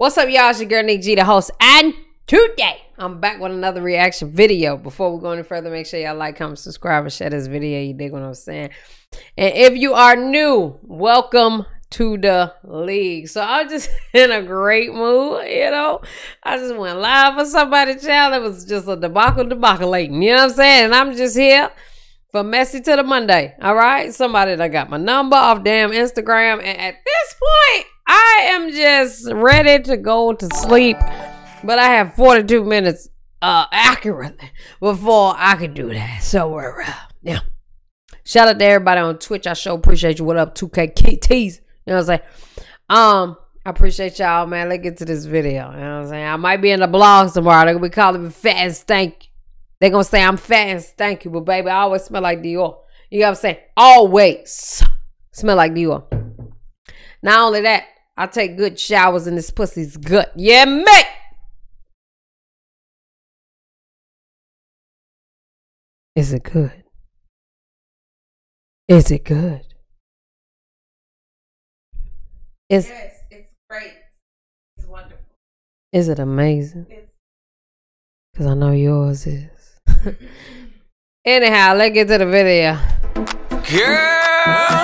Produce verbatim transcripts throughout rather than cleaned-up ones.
What's up, y'all? It's your girl, Nick G, the host, and today I'm back with another reaction video. Before we go any further, make sure y'all like, comment, subscribe, and share this video. You dig what I'm saying? And if you are new, welcome to the league. So I'm just in a great mood, you know. I just went live for somebody, child. It was just a debacle, debacle, you know what I'm saying? And I'm just here for Messy to the Monday, all right? Somebody that got my number off damn Instagram, and at this point, I am just ready to go to sleep, but I have forty-two minutes uh, accurately before I can do that. So, uh, yeah. Shout out to everybody on Twitch. I sure appreciate you. What up, two K T Ts? You know what I'm saying? Um, I appreciate y'all, man. Let's get to this video. You know what I'm saying? I might be in the blog tomorrow. They're going to be calling me fat and stanky. They're going to say I'm fat and stanky, but baby, I always smell like Dior. You know what I'm saying? Always smell like Dior. Not only that, I take good showers in this pussy's gut. Yeah, mate. Is it good? Is it good? Is, yes, it's great. It's wonderful. Is it amazing? Because I know yours is. Anyhow, let's get to the video. Girl,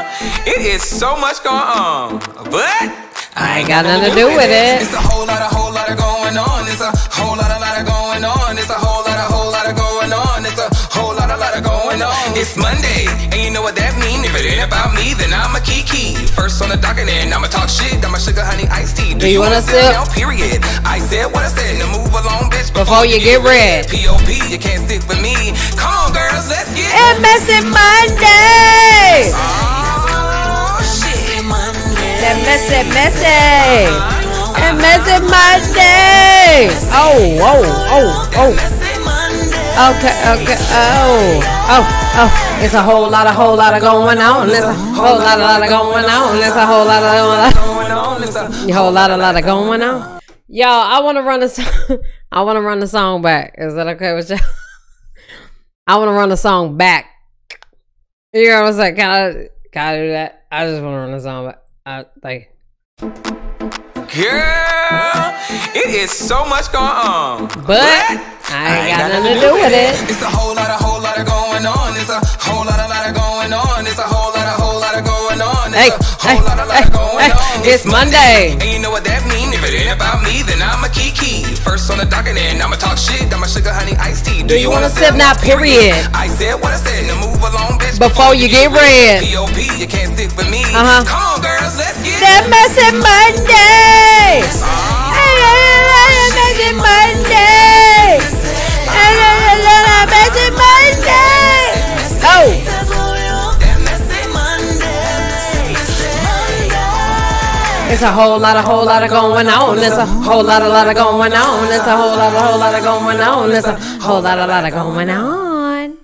it is so much going on, but I ain't got nothing to do with it. It's a whole lot, a whole lot of going on. It's a whole lot, a lot of going on. It's a whole lot, a whole lot of going on. It's a whole lot, a lot of going on. It's Monday, and you know what that means. If it ain't about me, then I'm a kiki. First on the docket, and I'ma talk shit. I'm a sugar honey iced tea. Do, do you wanna, wanna sip? Now, period. I said what I said. Now move along, bitch. Before, before you get, get red. P O P, you can't stick with me. Come on, girls, let's get it. Messy Monday. Oh shit, Monday. That messy, messy, that messy Monday. Oh, whoa, oh, oh. Okay, okay, oh, oh, oh. It's a whole lot, a whole lot of going on. It's a whole lot, a lot of going on. It's a whole lot, a lot of going on. A whole lot, a lot of going on. Y'all, I want to run the song. I want to run the song back. Is that okay with y'all? I want to run the song back. You know what I'm saying? Can I, can I do that? I just want to run the song back. Uh, like, girl, it is so much going on, but I ain't, I ain't got, got nothing to do with it. it. It's a whole lot, a whole lot of going on. It's a whole lot, a lot of going on. It's a whole lot, a whole lot of going on. It's hey, a whole hey, lot, a lot hey, of going hey, on. It's, it's Monday. Monday, and you know what that means. If it ain't about me, then I'm a kiki. First on the docket, and I'ma talk shit. I'ma sugar honey iced tea. Do, do you, you wanna, wanna sip now? Period. period. I said what I said. Now move along, bitch. Before, before you get red. P O P, you can't stick with me. Uh huh. Come on, girls. That messy Monday. That messy Monday. That messy Monday. Oh. It's a whole lot, a whole lot of going on. It's a whole lot, a lot of going on. It's a whole lot, a whole lot of going on. It's a whole lot, a lot of going on.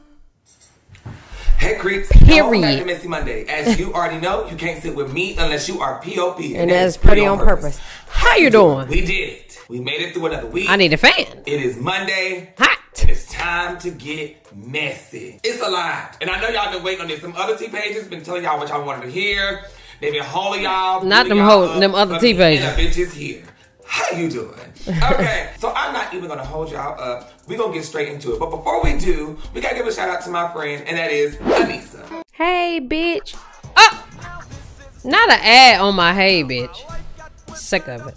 Hey creeps, period. Back to Messy Monday. As you already know, you can't sit with me unless you are P O P. And, and that's pretty on purpose. purpose. How you doing? We did it. We made it through another week. I need a fan. It is Monday. Hot. And it's time to get messy. It's a lot. And I know y'all been waiting on this. Some other T pages been telling y'all what y'all wanted to hear. They been hauling y'all. Not them hoes, them other T pages. And the bitch is here. How you doing? Okay, so I'm not even gonna hold y'all up. We're gonna get straight into it. But before we do, we gotta give a shout out to my friend, and that is Anissa. Hey, bitch. Oh! Not an ad on my hey, bitch. Sick of it.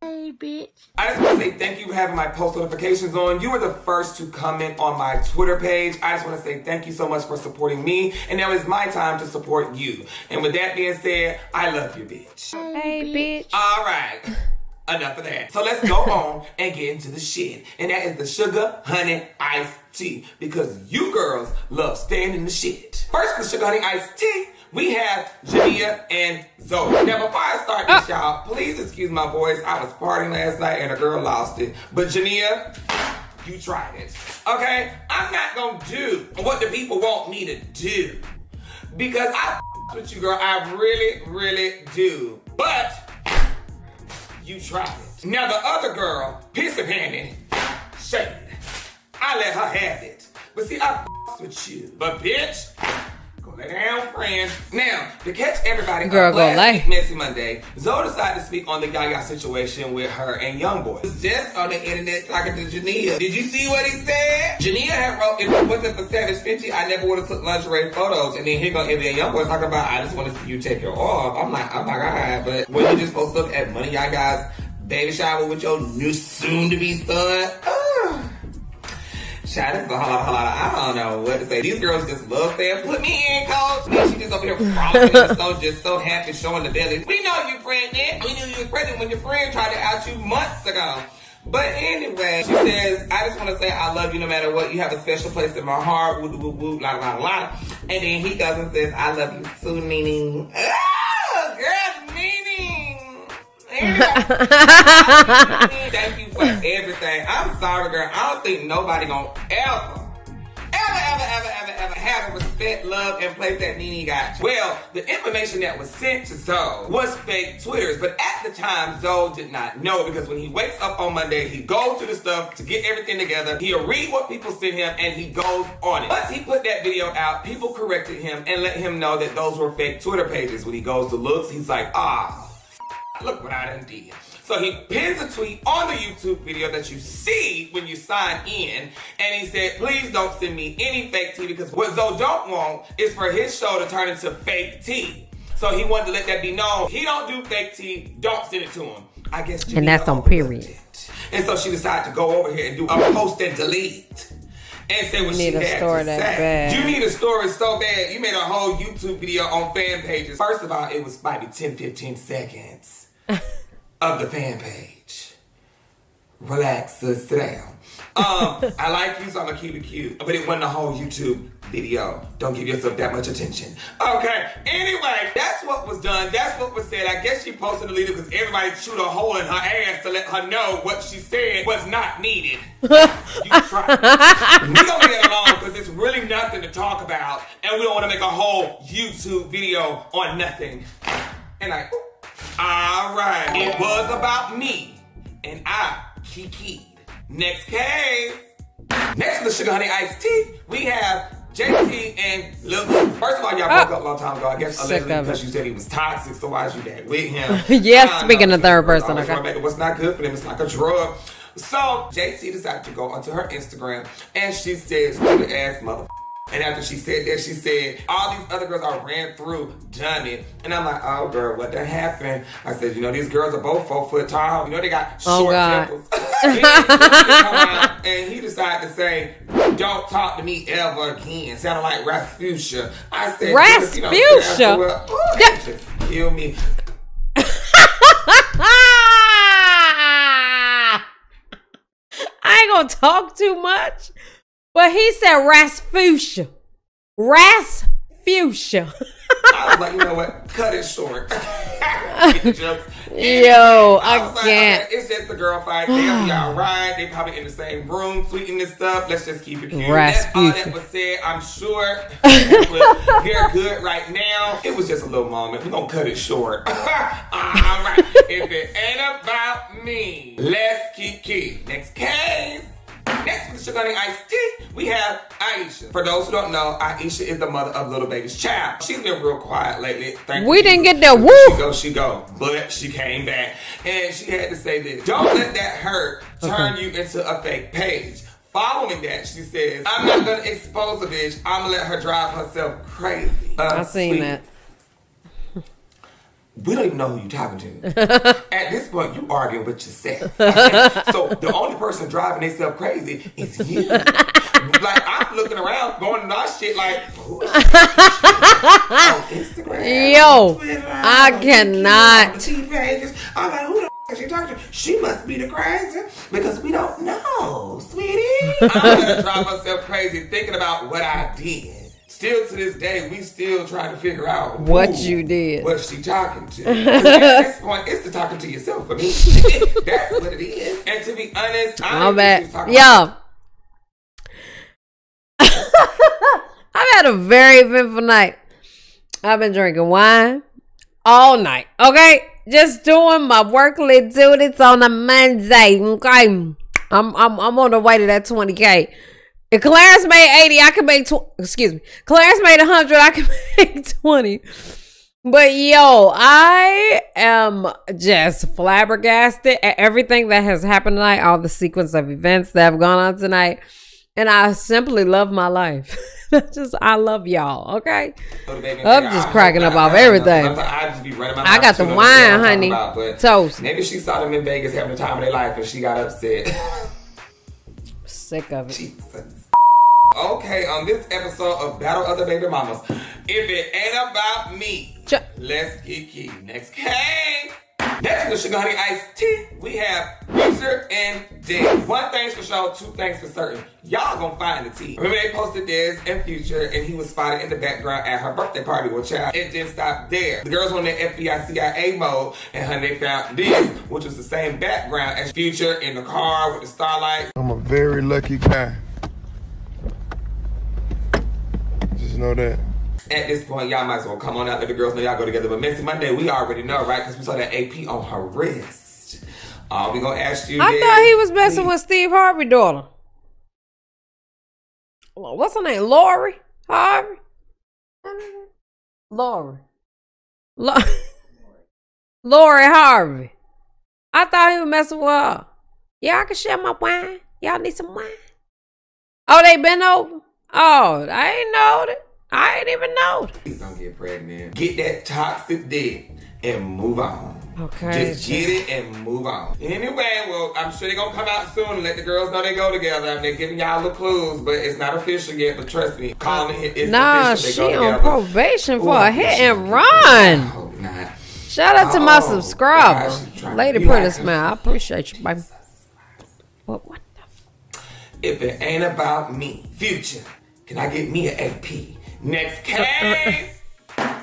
Hey, bitch. I just wanna say thank you for having my post notifications on. You were the first to comment on my Twitter page. I just wanna say thank you so much for supporting me. And now it's my time to support you. And with that being said, I love you, bitch. Hey, bitch. All right. Enough of that. So let's go on and get into the shit. And that is the sugar, honey, iced tea. Because you girls love staying in the shit. First, with sugar, honey, iced tea, we have Jania and Zoe. Now, before I start this, y'all, please excuse my voice. I was partying last night and a girl lost it. But Jania, you tried it. Okay? I'm not going to do what the people want me to do. Because I f***ed with you, girl. I really, really do. But you tried it. Now the other girl, piss and panty, shade. I let her have it. But see, I f***s with you. But bitch, go Lay down, friends. Now, to catch everybody Girl up last week, Messy Monday, Zoe decided to speak on the Gaga situation with her and Youngboy. It was just on the internet talking to Jania. Did you see what he said? Jania had wrote, if it wasn't for Savage fifty, I never would have took lingerie photos. And then here go Ebby and Youngboy talking about, I just want to see you take your off. I'm like, oh my God. But when you just supposed to look at Money Gaga's baby shower with your new soon-to-be son, oh. Child, this is a holla holla. I don't know what to say. These girls just love saying, put me in, coach. Man, she just over here frolicking, so just so happy, showing the belly. We know you pregnant. We knew you was pregnant when your friend tried to out you months ago. But anyway, she says, I just want to say I love you no matter what. You have a special place in my heart. Woo, woo, woo, la, la, la. And then he goes and says, I love you too, Nene. Oh, girl, Nene. Anyway, thank you for everything. I'm sorry, girl. I don't think nobody gonna ever, ever, ever, ever, ever, ever have a respect, love, and place that Nene got. Well, the information that was sent to Zoe was fake Twitters, but at the time, Zoe did not know, because when he wakes up on Monday, he goes through the stuff to get everything together. He'll read what people send him, and he goes on it. Once he put that video out, people corrected him and let him know that those were fake Twitter pages. When he goes to looks, he's like, ah, look what I done did. So he pins a tweet on the YouTube video that you see when you sign in, and he said, please don't send me any fake tea, because what Zoe don't want is for his show to turn into fake tea. So he wanted to let that be known. He don't do fake tea, don't send it to him. I guess you And that's on period. It. And so she decided to go over here and do a post and delete. And say what she had to say. You need a story so bad. You made a whole YouTube video on fan pages. First of all, it was probably ten, fifteen seconds. Of the fan page. Relax, sis, sit down. Um, I like you, so I'm gonna keep it cute. But it wasn't a whole YouTube video. Don't give yourself that much attention. Okay, anyway, that's what was done. That's what was said. I guess she posted the leader because everybody chewed a hole in her ass to let her know what she said was not needed. You try. We gonna get along because it's really nothing to talk about, and we don't wanna make a whole YouTube video on nothing. And I... All right, it was about me, and I kikied. Next case. Next to the Sugar Honey Iced Tea, we have J T and Lil Boosie. First of all, y'all broke oh. up a long time ago. I guess allegedly because you said he was toxic, so why is you that with him? Yes, speaking in third person. Okay. What's not good for them, it's like a drug. So, J T decided to go onto her Instagram, and she says, stupid ass motherfucker. And after she said that, she said, all these other girls I ran through done it. And I'm like, oh, girl, what that happened? I said, you know, these girls are both four foot tall. You know, they got short oh, temples. And he decided to say, don't talk to me ever again. Sounded like Rasputia. I said, Rasputia? You know, well, ooh, yeah. Just kill me. I ain't gonna talk too much. But he said Rasputia. Rasputia. I was like, you know what? Cut it short. Yo, I, I was can't. Like, okay, it's just the girl fight. Damn, y'all ride. They probably in the same room, tweeting this stuff. Let's just keep it cute. That's all that was said. I'm sure they're good right now. It was just a little moment. We're going to cut it short. All right. If it ain't about me, let's keep cute. Next case. Next with the Sugar Honey Iced Tea, we have Aisha. For those who don't know, Aisha is the mother of Little Baby's Child. She's been real quiet lately. Thank we you. Didn't get that woo. She go, she go. But she came back. And she had to say this. Don't let that hurt turn okay. you into a fake page. Following that, she says, I'm not going to expose a bitch. I'm going to let her drive herself crazy. Uh, I seen sweet. That. We don't even know who you're talking to. At this point, you arguing with yourself. Okay? So the only person driving themselves crazy is you. Like, I'm looking around, going to that shit like, who is that shit? On Instagram. Yo, Twitter, I on cannot. T V pages. I'm like, who the f*** is she talking to? She must be the crazy because we don't know, sweetie. I'm going to drive myself crazy thinking about what I did. Still to this day, we still trying to figure out what you did. What she talking to? At this point, it's the talking to yourself for me. That's what it is. And to be honest, I'm bad. Yo, I've had a very eventful night. I've been drinking wine all night. Okay, just doing my workly duties on a Monday. Okay, I'm I'm I'm on the way to that twenty K. If Clarence made eighty, I could make tw- excuse me. Clarence made one hundred, I could make twenty. But yo, I am just flabbergasted at everything that has happened tonight, all the sequence of events that have gone on tonight. And I simply love my life. just, I love y'all, okay? Oh, baby, I'm baby, just I cracking up off everything. I just be running my mouth. I got the wine, honey. About, Toast. Maybe she saw them in Vegas having the time of their life and she got upset. Sick of it. Jesus. Okay, on this episode of Battle of the Baby Mamas, if it ain't about me, Ch let's get key. Next case. Next with Sugar Honey Iced Tea, we have Richard and Dick. One thing's for sure, two things for certain. Y'all gonna find the tea. Remember they posted Dez and Future and he was spotted in the background at her birthday party with child. It didn't stop there. The girls on their F B I C I A mode and honey, they found this, which was the same background as Future in the car with the starlight. I'm a very lucky guy. Just know that. At this point, y'all might as well come on out. Let the girls know y'all go together. But Messy Monday, we already know, right? Because we saw that A P on her wrist. Uh, we gonna ask you. I then, thought he was messing please. with Steve Harvey's daughter. What's her name? Lori Harvey. Lori. Lori. Lori Harvey. I thought he was messing with her. Yeah, I can share my wine. Y'all need some wine. Oh, they been over. Oh, I ain't know that. I ain't even know. Please don't get pregnant. Get that toxic dick and move on. Okay. Just get it and move on. Anyway, well, I'm sure they're gonna come out soon and let the girls know they go together. I mean, they're giving y'all the clues, but it's not official yet. But trust me, calling it is nah, official. Nah, she on probation for Ooh, a hit and run. I hope not. Shout out oh, to my subscribers, Lady Pretty Smile. I appreciate you, baby. But what the? F if it ain't about me, Future, can I get me an A P? Next case.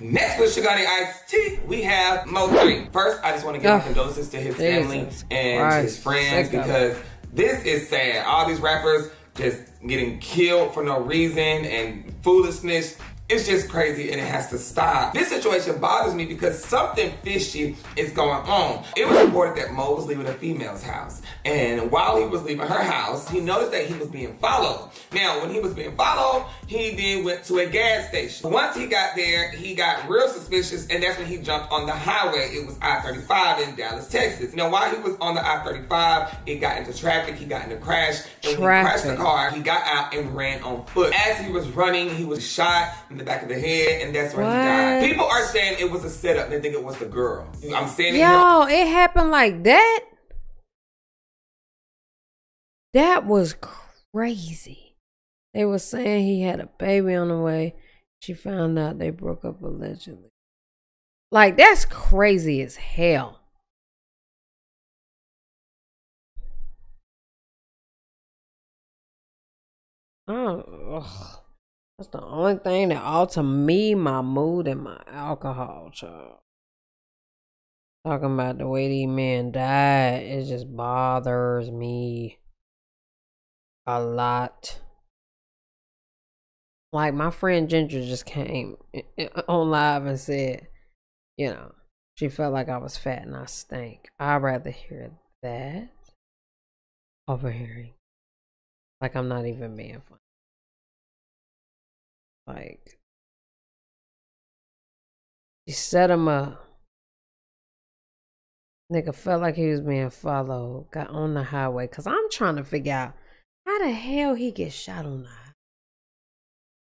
Next with Sugar Honey Iced Tea, we have Mo three. First, I just want to give oh, my condolences to his family and Christ. his friends Sick because this is sad. All these rappers just getting killed for no reason and foolishness. It's just crazy and it has to stop. This situation bothers me because something fishy is going on. It was reported that Mo was leaving a female's house. And while he was leaving her house, he noticed that he was being followed. Now, when he was being followed, he then went to a gas station. Once he got there, he got real suspicious and that's when he jumped on the highway. It was I thirty-five in Dallas, Texas. Now, while he was on the I thirty-five, it got into traffic, he got in a crash. And when he crashed the car, he got out and ran on foot. As he was running, he was shot in the back of the head and that's when he died. People are saying it was a setup. They think it was the girl. I'm saying Yo, it, it happened like that? That was crazy. They were saying he had a baby on the way. She found out they broke up allegedly. Like, that's crazy as hell. Oh, ugh. That's the only thing that alter me, my mood, and my alcohol, child. Talking about the way these men died, it just bothers me a lot. Like, my friend Ginger just came on live and said, you know, she felt like I was fat and I stink. I'd rather hear that over hearing. Like, I'm not even being funny. Like, she set him up. Nigga felt like he was being followed. Got on the highway. Because I'm trying to figure out how the hell he get shot on the highway.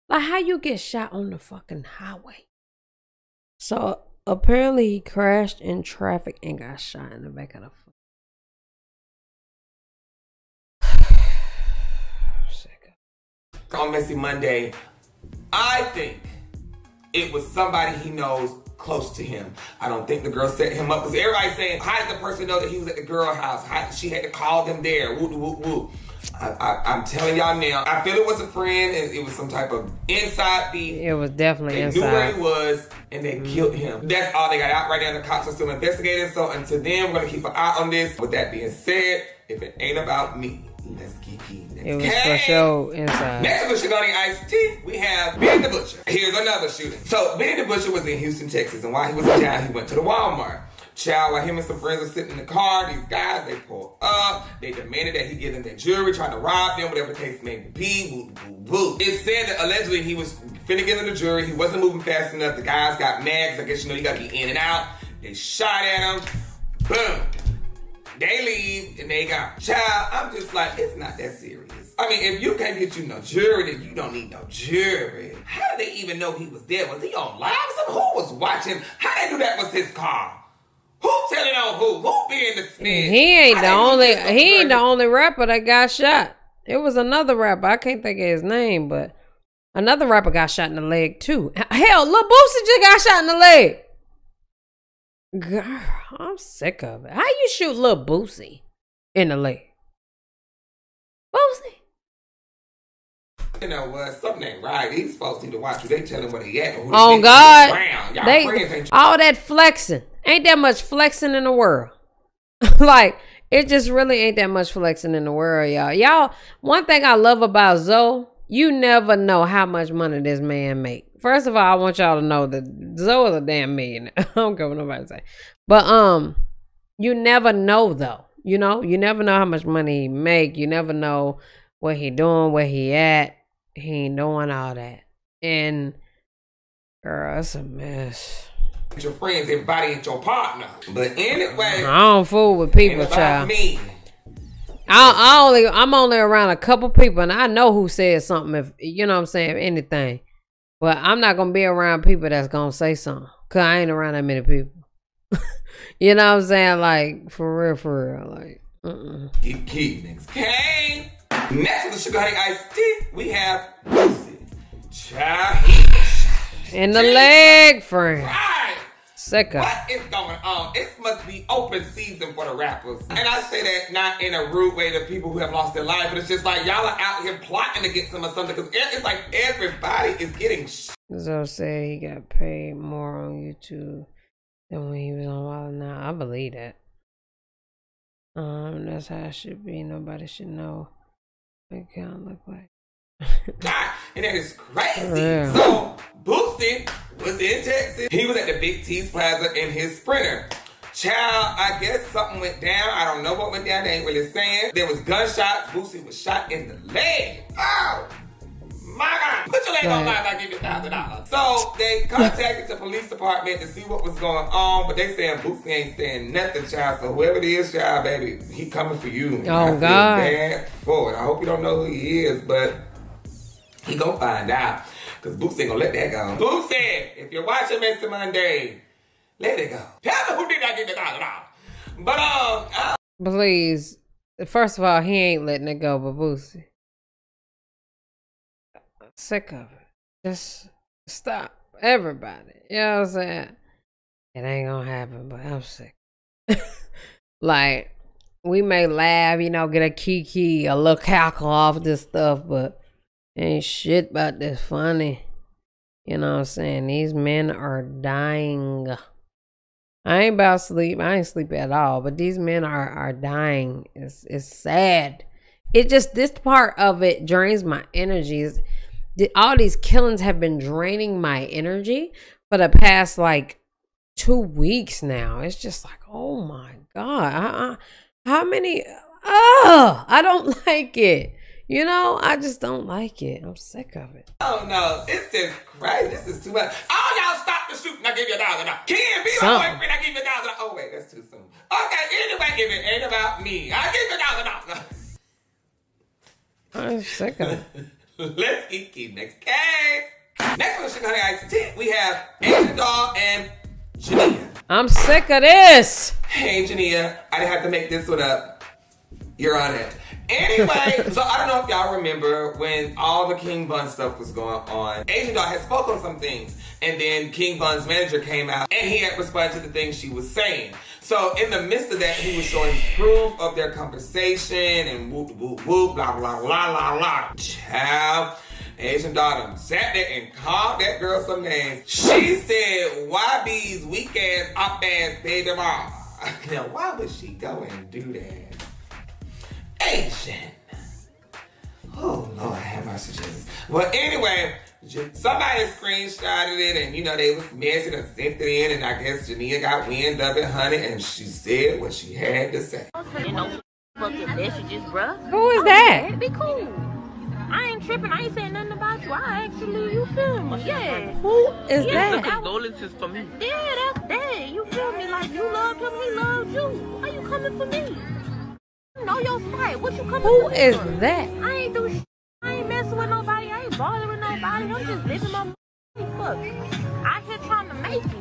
Like, how you get shot on the fucking highway? So, apparently he crashed in traffic and got shot in the back of the foot. On Messy Monday, I think it was somebody he knows close to him. I don't think the girl set him up. Because everybody's saying, how did the person know that he was at the girl house? How did she had to call them there? Woo, woo, woo. I, I, I'm telling y'all now, I feel it was a friend. And it was some type of inside beef. It was definitely they inside. They knew where he was and they mm. killed him. That's all they got out right now. The cops are still investigating. So until then, we're going to keep an eye on this. With that being said, if it ain't about me, let's keep eating. It was Ken. for show inside. Next with Sugar Honey Iced Tea, we have Benny the Butcher. Here's another shooting. So Benny the Butcher was in Houston, Texas, and while he was in town, he went to the Walmart. Child, while him and some friends are sitting in the car, these guys, they pull up. They demanded that he give them their jewelry, trying to rob them, whatever the case may be. Woo, woo, woo. It said that allegedly he was finna give them the jewelry. He wasn't moving fast enough. The guys got mad, because I guess, you know, you got to be in and out. They shot at him. Boom. They leave, and they got child. I'm just like, it's not that serious. I mean, if you can't get you no jury, then you don't need no jury. How did they even know he was dead? Was he on live? Who was watching? How they knew that was his car? Who telling on who? Who being the snitch? He ain't the only. He ain't the only rapper that got shot. It was another rapper. I can't think of his name, but another rapper got shot in the leg too. Hell, Lil Boosie just got shot in the leg. Girl, I'm sick of it. How you shoot Lil Boosie in the leg? Boosie. You know what? Uh, something ain't right. He's supposed to, to watch who they tell him where he at. Who oh, God. They, ain't all that flexing. Ain't that much flexing in the world. Like, it just really ain't that much flexing in the world, y'all. Y'all, one thing I love about Zoe, you never know how much money this man make. First of all, I want y'all to know that Zoe is a damn millionaire. I don't care what nobody say. But, um, you never know, though. You know? You never know how much money he make. You never know what he doing, where he at. He ain't doing all that. And, girl, that's a mess. Your friends, everybody ain't your partner. But anyway. I don't fool with people, child. Me. I, I only, I'm only around a couple people, and I know who says something, if you know what I'm saying, anything. But I'm not going to be around people that's going to say something. Because I ain't around that many people. You know what I'm saying? Like, for real, for real. Like, uh-uh. Keep keeping. Okay. Next with the sugar honey iced tea, we have Boosie. In the Jesus leg, friend. Right. Sick of. What is going on? It must be open season for the rappers. And I say that not in a rude way to people who have lost their life, but it's just like y'all are out here plotting to get some or something, because it's like everybody is getting sh. Zoe said he got paid more on YouTube than when he was on Wild Now. I believe that. Um, that's how it should be. Nobody should know. It kind of look like. God, and that is crazy. So Boosie was in Texas. He was at the Big T's Plaza in his Sprinter. Child, I guess something went down. I don't know what went down. They ain't really saying. There was gunshots. Boosie was shot in the leg. Oh, my God. Put your leg on mine. I give you a thousand dollars. So they contacted the police department to see what was going on, but they saying Boosie ain't saying nothing, child. So whoever it is, child, baby, he coming for you. Oh, I God. Feel bad for it. I hope you don't know who he is, but he gonna find out, because Boosie ain't gonna let that go. Boosie, if you're watching M three S S Y Monday, let it go. Tell me who did not give the thousand dollars. But, um... Uh, please. First of all, he ain't letting it go, but Boosie. Sick of it. Just stop. Everybody. You know what I'm saying? It ain't gonna happen, but I'm sick. Like, we may laugh, you know, get a kiki, a little cackle off this stuff, but ain't shit about this funny. You know what I'm saying? These men are dying. I ain't about to sleep. I ain't sleep at all, but these men are, are dying. It's, it's sad. It just, this part of it drains my energies. All these killings have been draining my energy for the past like two weeks now. It's just like, oh my God, I, I, how many? Oh, I don't like it. You know, I just don't like it. I'm sick of it. Oh no, it's just crazy. This is too much. Oh, y'all stop the shooting. I give you a thousand. Ken, be my boyfriend. I give you a thousand. Oh wait, that's too soon. Okay, anyway, if it ain't about me, I give you a thousand. I'm sick of it. Let's eat the next case. Next one, sugar honey iced tea, we have Asian Doll and Jania. I'm sick of this. Hey, Jania, I didn't have to make this one up. You're on it. Anyway, so I don't know if y'all remember when all the King Bun stuff was going on. Asian Doll had spoken on some things, and then King Bun's manager came out, and he had responded to the things she was saying. So in the midst of that, he was showing proof of their conversation and whoop, whoop, whoop, blah, blah, blah, blah, blah. Child, Asian Doll sat there and called that girl some names. She said, why these weak ass, up ass baby mama? Now, why would she go and do that? Asian. Oh Lord, have mercy, Jesus. Well, anyway, Somebody screenshotted it, and you know they was messing and sent it in, and I guess Jania got wind of it, honey, and she said what she had to say. You know, fucking messages, bruh. Who is that? Be cool. I ain't tripping. I ain't saying nothing about you. I actually, you feel me? Yeah. Who is yeah, that? Condolences for me. Yeah, that's that. You feel me? Like you loved him, he loved you. Why you coming for me? You know your spot. What you coming? Who for is me? That? I ain't do. Sh I ain't messing with nobody. I ain't balling with nobody. I'm just living my fuck. I kept trying to make it.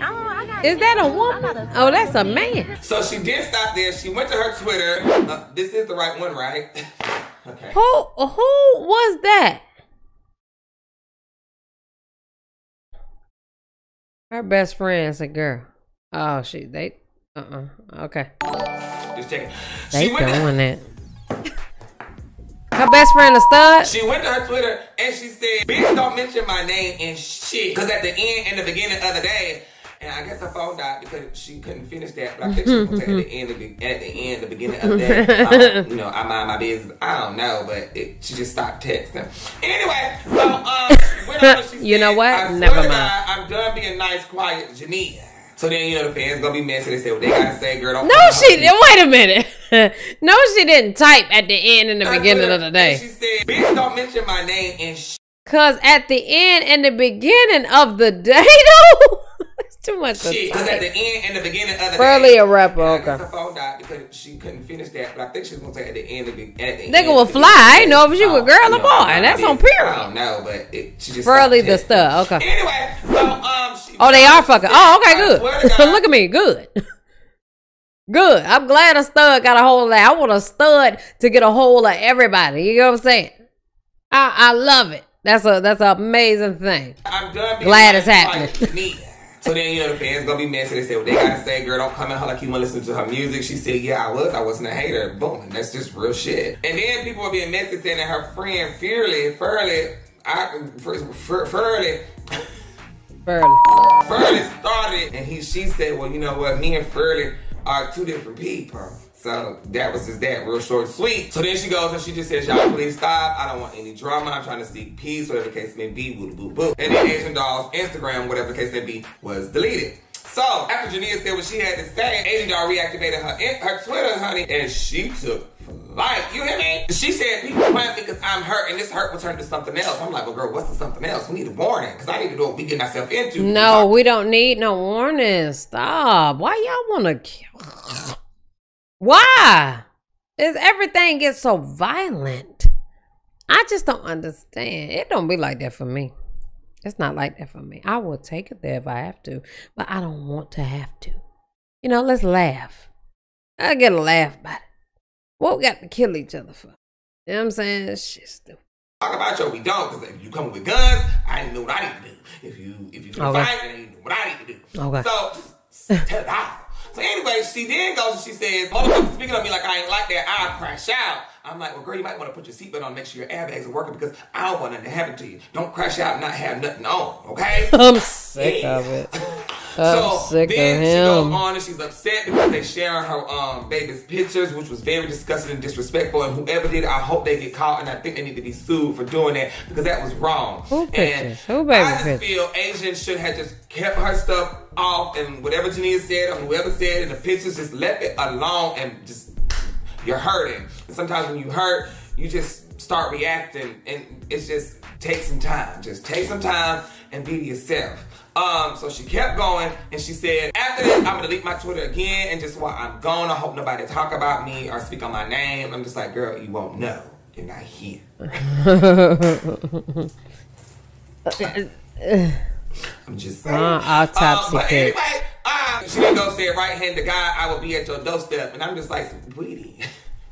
I don't, I is that a woman? A oh, that's a man. So she did stop there. She went to her Twitter. Uh, this is the right one, right? Okay. Who who was that? Her best friend's a girl. Oh, she they uh uh okay. Just checking. They she doing it. Her best friend, the stud. She went to her Twitter and she said, "Bitch, don't mention my name and shit." Cause at the end and the beginning of the day, and I guess her phone died because she couldn't finish that. But I think she was at the end, of the, at the end, the beginning of the day. Um, you know, I mind my business. I don't know, but it, she just stopped texting. Anyway, so um, she went on and she said, "You know what? I swear Never mind. God, I'm done being nice, quiet, Jania." So then, you know, the fans gonna be messy. They say what they gotta say, girl. Don't no, she didn't. Wait a minute. No, she didn't type at the end and the I beginning of the day. She said, "Bitch, don't mention my name and sh." Cause at the end and the beginning of the day, though, it's too much. Shit. Cause at the end and the beginning of the Furly day. Furly a rapper. Okay. Her phone died because she couldn't finish that, but I think she was gonna say at the end of the. At the Nigga will fly. I didn't know if she was a girl or boy. That's on period. I don't know, but it, she just Furly the stuff. Okay. Anyway, so um. She oh, they are fucking. Oh, okay, good. Look at me, good. Good. I'm glad a stud got a hold of that. I want a stud to get a hold of everybody. You know what I'm saying? I, I love it. That's a that's an amazing thing. I'm done being glad it's happening. So then, you know, the fans gonna be messy. They say what they gotta say. Girl, don't come at her like you wanna listen to her music. She said, yeah, I was. I wasn't a hater. Boom. And that's just real shit. And then people are being messy saying that her friend Furly, Furly, I Furly. Furly. Furly started, and he she said, well, you know what? Me and Furly are two different people. So that was just that, real short and sweet. So then she goes and she just says, y'all please stop. I don't want any drama. I'm trying to seek peace, whatever the case may be, boo boo boo. And then Asian Doll's Instagram, whatever the case may be, was deleted. So after Jania said what she had to say, Asian Doll reactivated her, her Twitter, honey, and she took Like, you hear me? She said, people playing me because I'm hurt, and this hurt will turn to something else. I'm like, well, girl, what's the something else? We need a warning, because I need to know what we getting ourselves into. No, we don't need no warning. Stop. Why y'all want to kill? Why? Is everything gets so violent? I just don't understand. It don't be like that for me. It's not like that for me. I will take it there if I have to, but I don't want to have to. You know, let's laugh. I get a laugh about it. What we got to kill each other for? You know what I'm saying? That shit's stupid. Talk about your we don't, because if you come with guns, I didn't know what I need to do. If you if you okay. fight, I didn't know what I need to do. Okay. So just tell it out. So anyway, she then goes and she says, motherfucker speaking of me like I ain't like that, I'll crash out. I'm like, well, girl, you might want to put your seatbelt on, make sure your airbags are working, because I don't want nothing to happen to you. Don't crash out and not have nothing on, okay? I'm sick yeah. of it. I'm so sick then of him. She goes on and she's upset because they sharing her um baby's pictures, which was very disgusting and disrespectful. And whoever did it, I hope they get caught, and I think they need to be sued for doing that because that was wrong. Who pictures? Who baby I just pictures? feel Asian should have just kept her stuff off, and whatever Jania said or whoever said in the pictures, just let it alone, and just you're hurting. And sometimes when you hurt, you just start reacting, and it's just take some time. Just take some time and be yourself. Um, so she kept going, and she said, after this, I'm gonna delete my Twitter again, and just while I'm gone, I hope nobody talk about me or speak on my name. I'm just like, girl, you won't know. You're not here. I'm just saying. Uh, autopsy um, but anyway, uh, she didn't go say, right hand to God, I will be at your doorstep. And I'm just like, sweetie,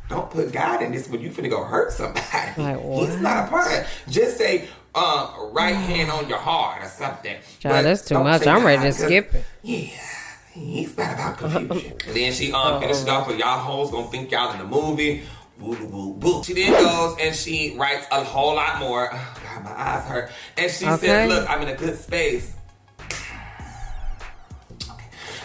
don't put God in this when you finna go hurt somebody. Like, he's not a part. Just say, Um, right hand on your heart or something. Child, that's too much. I'm ready to skip it. Yeah, he's not about confusion. And then she um, uh-oh. finished it off with y'all hoes gonna think y'all in the movie. Boo, boo, boo, boo. She then goes and she writes a whole lot more. Oh, God, my eyes hurt. And she okay. said, look, I'm in a good space. Okay.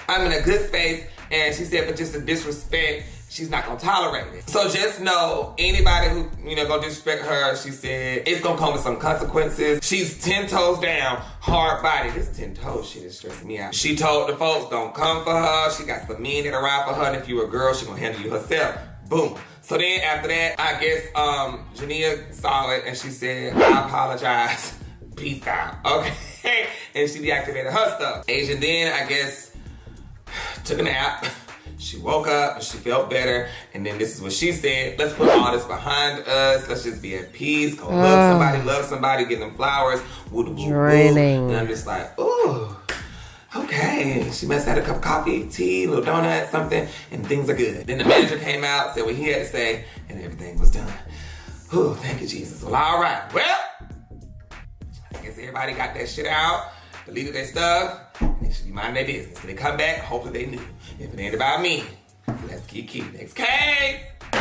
I'm in a good space. And she said, but just the disrespect, she's not gonna tolerate it. So just know, anybody who, you know, gonna disrespect her, she said, it's gonna come with some consequences. She's ten toes down, hard body. This ten toes shit is stressing me out. She told the folks, don't come for her. She got some men that are out for her, and if you a girl, she gonna handle you herself. Boom. So then after that, I guess um, Jania saw it and she said, I apologize, peace out, okay? And she deactivated her stuff. Asian then, I guess, took a nap. She woke up, she felt better, and then this is what she said. Let's put all this behind us. Let's just be at peace. Go love uh, somebody, love somebody, give them flowers. Woo -doo -woo -woo. Draining. And I'm just like, ooh, okay. She must have had a cup of coffee, tea, little donut, something, and things are good. Then the manager came out, said what he had to say, and everything was done. Ooh, thank you, Jesus. Well, all right. Well, I guess everybody got that shit out, deleted their stuff, and they should be minding their business. When they come back, hopefully they knew. If it ain't about me, let's keep keep. Next case.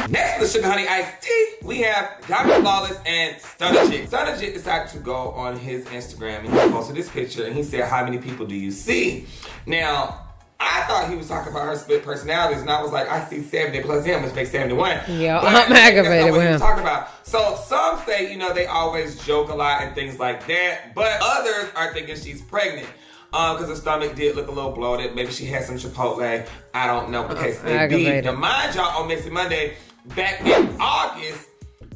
Next to the Sugar Honey Iced Tea, we have Diamond Flawless and Stunner Jit. Stunner Jit decided to go on his Instagram and he posted this picture and he said, how many people do you see? Now, I thought he was talking about her split personalities and I was like, I see seventy plus him, which makes seventy-one. Yeah, I'm aggravated with him. That's not what he was talking about. So some say, you know, they always joke a lot and things like that, but others are thinking she's pregnant. Um, because her stomach did look a little bloated. Maybe she had some Chipotle. I don't know. Okay, so they be. Now, mind y'all, on Messy Monday, back in August,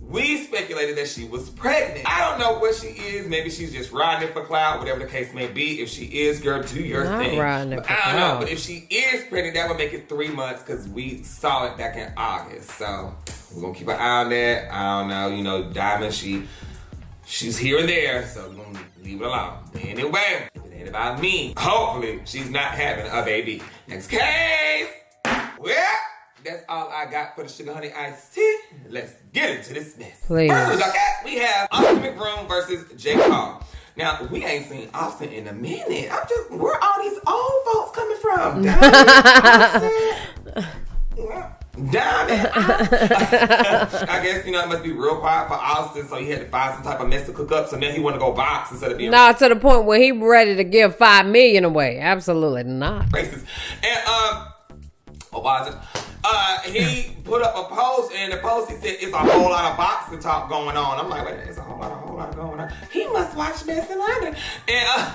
we speculated that she was pregnant. I don't know what she is. Maybe she's just riding it for clout, whatever the case may be. If she is, girl, do your Not thing. Riding it for I don't clout. know. But if she is pregnant, that would make it three months because we saw it back in August. So we're going to keep an eye on that. I don't know. You know, Diamond, she, she's here and there. So we're going to leave it alone. Anyway. About me. Hopefully, she's not having a baby. Next case. Well, that's all I got for the Sugar Honey Iced Tea. Let's get into this mess. Please. First, okay, we have Austin McBroom versus Jake Paul. Now, we ain't seen Austin in a minute. I'm just, where are all these old folks coming from? Down Diamond. I guess, you know, it must be real quiet for Austin, so he had to find some type of mess to cook up, so now he want to go box instead of being... Nah, to the point where he ready to give five million away. Absolutely not. Racist. And, um... what was it? Uh, he put up a post, and the post, he said, it's a whole lot of boxing talk going on. I'm like, wait a minute, it's a whole lot, a whole lot going on. He must watch Messy London. And, uh...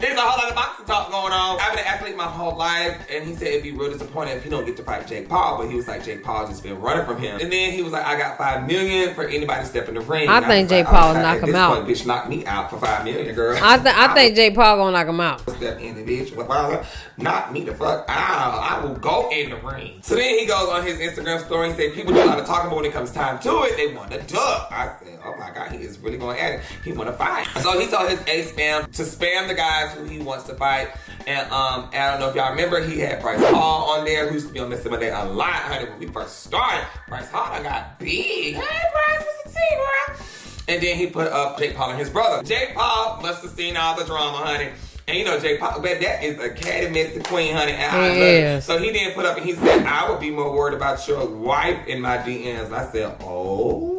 there's a whole lot of boxing talk going on. I've been an athlete my whole life, and he said it'd be real disappointing if he don't get to fight Jake Paul, but he was like, Jake Paul just been running from him. And then he was like, I got five million for anybody stepping the ring. I and think I Jake like, Paul knock like, him out. Point, bitch, knock me out for five million, girl. I, th I, I think Jake Paul gonna knock him out. Step in the bitch, knock me the fuck out. I will go in the ring. So then he goes on his Instagram story and say, people do a lot of talking, but when it comes time to it, they want to duck. I said, oh my God, he is really going at it. He want to fight. So he told his Ace family to spam the guy who he wants to fight, and um, I don't know if y'all remember, he had Bryce Hall on there, who used to be on Messy Monday a lot, honey, when we first started. Bryce Hall, I got big. Hey, Bryce, what's the team, bro? And then he put up Jake Paul and his brother. Jake Paul must have seen all the drama, honey. And you know, Jake Paul, but that is a cat and miss the queen, honey, and I love it. So he didn't put up, and he said, I would be more worried about your wife in my D Ms. And I said, oh.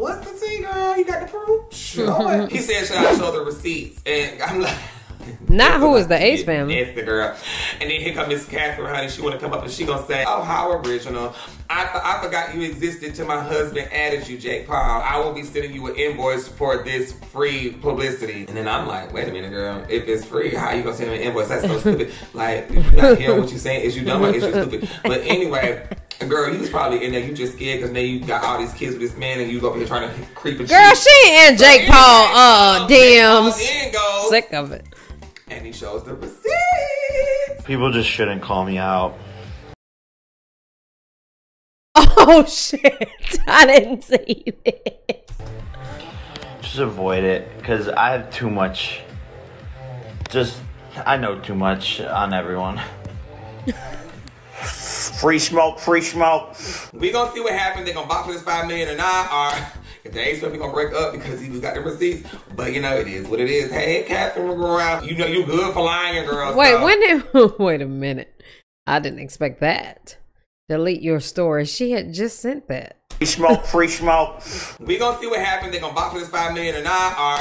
What's the tea, girl? You got the proof? Sure. He said, should I show the receipts? And I'm like... Not who is the Ace family. It's the girl. And then here comes Miss Catherine, honey. She want to come up and she going to say, oh, how original. I, th I forgot you existed till my husband added you, Jake Paul. I will be sending you an invoice for this free publicity. And then I'm like, wait a minute, girl. If it's free, how you going to send me an invoice? That's so stupid. Like, if you're not hearing what you're saying, is you dumb or is you stupid? But anyway... Girl, you was probably in there. You just scared because now you got all these kids with this man and you go up here trying to creep and shit. Girl, she and Jake so Paul, uh, D Ms. Sick of it. And he shows the receipts. People just shouldn't call me out. Oh, shit. I didn't see this. Just avoid it because I have too much. Just, I know too much on everyone. Free smoke, free smoke. We gonna see what happens. They gonna box for this five million or not, or if the Ace family gonna break up because he got the receipts. But you know it is what it is. Hey, Catherine McGraw, you know you good for lying, girl. Wait, so. when did? Wait a minute. I didn't expect that. Delete your story. She had just sent that. Smoke, free smoke. We gonna see what happens. They gonna box this five million or not, or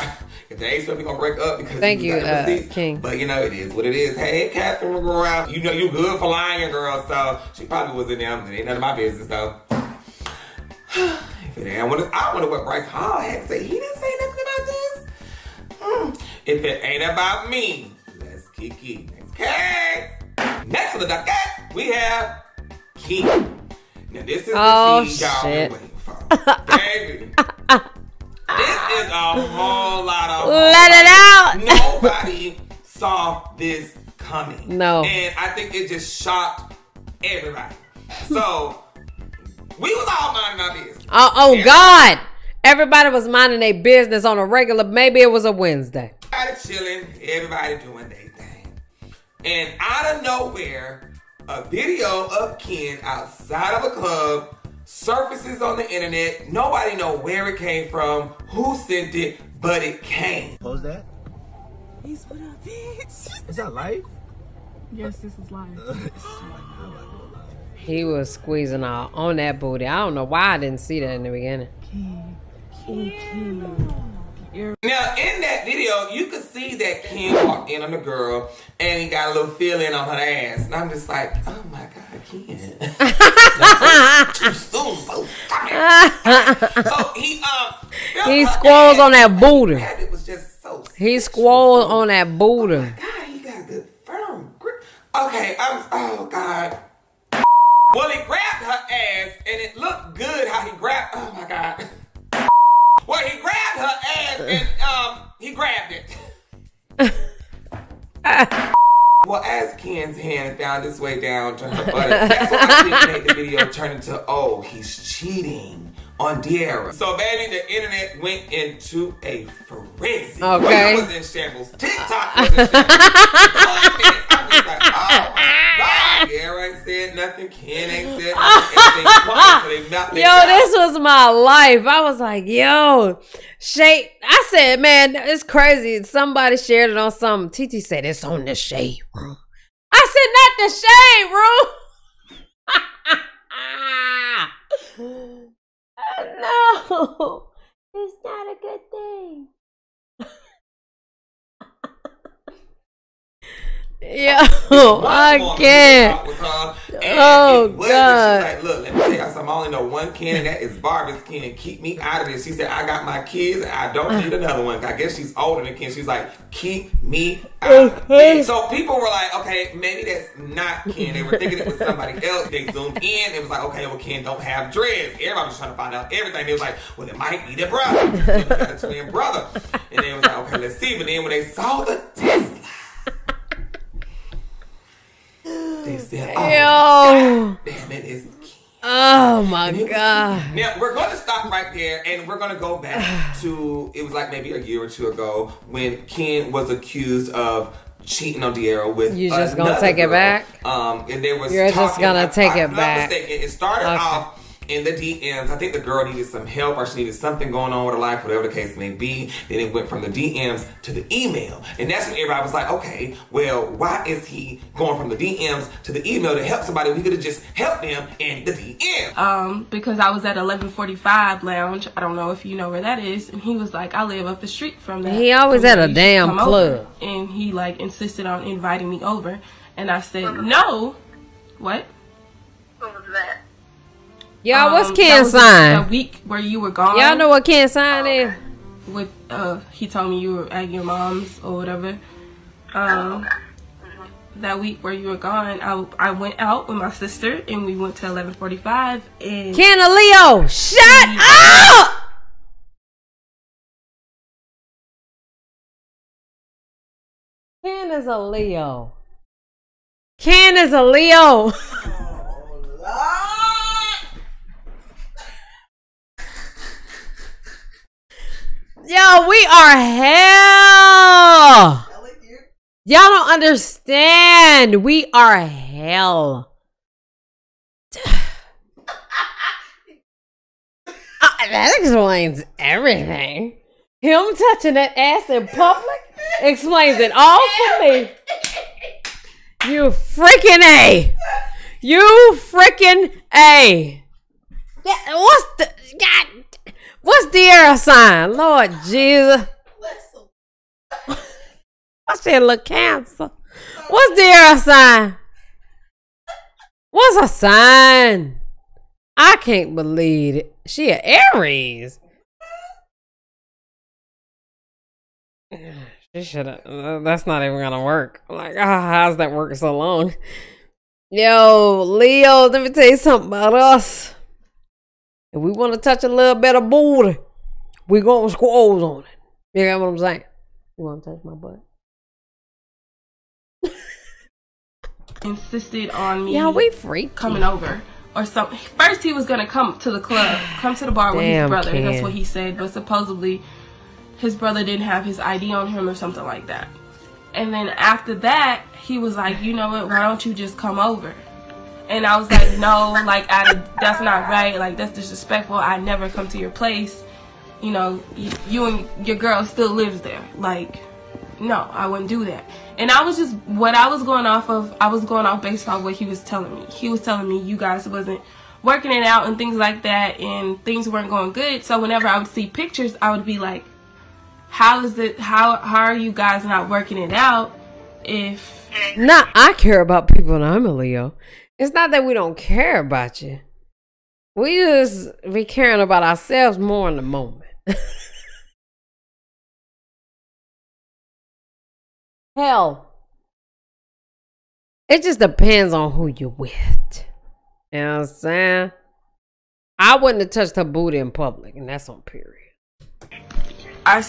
if the Ace family gonna break up because thank you, uh, King. But you know it is what it is. Hey, Catherine, girl, you know you good for lying, girl. So she probably was in there. It ain't none of my business though. I wonder, I wonder what Bryce Hall had to say. He didn't say nothing about this. Mm. If it ain't about me, let's kick it. Next case. Next to the docket, we have King. Now this is oh, the y'all been waiting for. Baby. This is a whole lot of let it out. Nobody saw this coming. No. And I think it just shocked everybody. So we was all minding our business. Oh, oh yeah. God. Everybody was minding their business on a regular, maybe it was a Wednesday. Everybody chilling, everybody doing their thing. And out of nowhere, a video of Ken outside of a club surfaces on the internet. Nobody know where it came from, who sent it, but it came. What was that? He's what up, bitch. Is that life? Yes, this is life. He was squeezing all on that booty. I don't know why I didn't see that in the beginning. Ken. Ken. Ken. Now, in that video, you could see that Ken walked in on the girl and he got a little feeling on her ass. And I'm just like, oh my God, Ken. Too soon, so tired. So he, um, he squalls on that booty. God, it was just so he squalls on that booty. Oh my God, he got a good firm grip. Okay, I'm, oh God. Well, he grabbed her ass, and it looked good how he grabbed, oh my God. Well, he grabbed her ass, and um, he grabbed it. Well, as Ken's hand found its way down to her buttocks, that's what I think made the video turn into, oh, he's cheating on De'Arra. So, baby, the internet went into a frenzy. Okay. Well, it was in shambles. TikTok was in shambles. I'm just like, oh, De'Arra ain't said nothing. Ken ain't said nothing. Yo, this was my life. I was like, yo, Shade. I said, man, it's crazy. Somebody shared it on something. T T said, it's on the Shade Room. I said, not the Shade Room. No, it's not a good thing. Yeah, again. Oh, God. She's like, look, let me tell you something. I only know one Ken, and that is Barbie's Ken. Keep me out of this. She said, I got my kids, and I don't need another one. I guess she's older than Ken. She's like, keep me out of this. So people were like, okay, maybe that's not Ken. They were thinking it was somebody else. They zoomed in. It was like, okay, well, Ken don't have dreads. Everybody was trying to find out everything. They was like, well, it might be their brother. They got a twin brother. And they was like, okay, let's see. But then when they saw the Tesla, they said, oh, yo. God damn it, it's Ken. Oh my God. Now we're gonna stop right there and we're gonna go back to, it was like maybe a year or two ago when Ken was accused of cheating on De'Arra with you just gonna take girl. It back? Um and there was you're just gonna about, take it back. Mistaken, it started okay. off in the D Ms. I think the girl needed some help or she needed something going on with her life, whatever the case may be. Then it went from the D Ms to the email. And that's when everybody was like, okay, well, why is he going from the D Ms to the email to help somebody? We could have just helped them in the D M. Um, because I was at eleven forty-five Lounge. I don't know if you know where that is. And he was like, I live up the street from that. He always at a damn club. Over. And he like insisted on inviting me over. And I said, no. What? What was that? Y'all, what's um, Ken's sign? A week where you were gone. Y'all know what Ken's sign is? With uh, he told me you were at your mom's or whatever. Um, that week where you were gone, I I went out with my sister and we went to eleven forty-five and Ken and Leo, shut up! Ken is a Leo. Ken is a Leo. Yo, we are hell. Y'all don't understand. We are hell. That explains everything. Him touching that ass in public explains it all for me. You freaking A. You freaking A. Yeah, what's the God? What's De'Arra sign? Lord Jesus. I said look cancer. What's De'Arra sign? What's a sign? I can't believe it. She an Aries. She should have. That's not even gonna work. Like, oh, how's that working so long? Yo, Leo, let me tell you something about us. If we want to touch a little bit of booty, we gonna squoze on it. You know what I'm saying? You wanna touch my butt? Insisted on me. Yeah, we freaky. Coming over or something. First, he was gonna come to the club, come to the bar with his brother. Ken. That's what he said. But supposedly, his brother didn't have his I D on him or something like that. And then after that, he was like, "You know what? Why don't you just come over?" And I was like, "No, like I, that's not right. Like that's disrespectful. I never come to your place. You know, you, you and your girl still lives there. Like." No, I wouldn't do that. And I was just, what I was going off of, I was going off based off what he was telling me. He was telling me you guys wasn't working it out and things like that, and things weren't going good. So whenever I would see pictures, I would be like, how is it, how, how are you guys not working it out if... Nah, I care about people and I'm a Leo. It's not that we don't care about you. We just be caring about ourselves more in the moment. Hell, it just depends on who you're with. You know what I'm saying? I wouldn't have touched her booty in public, and that's on period. I,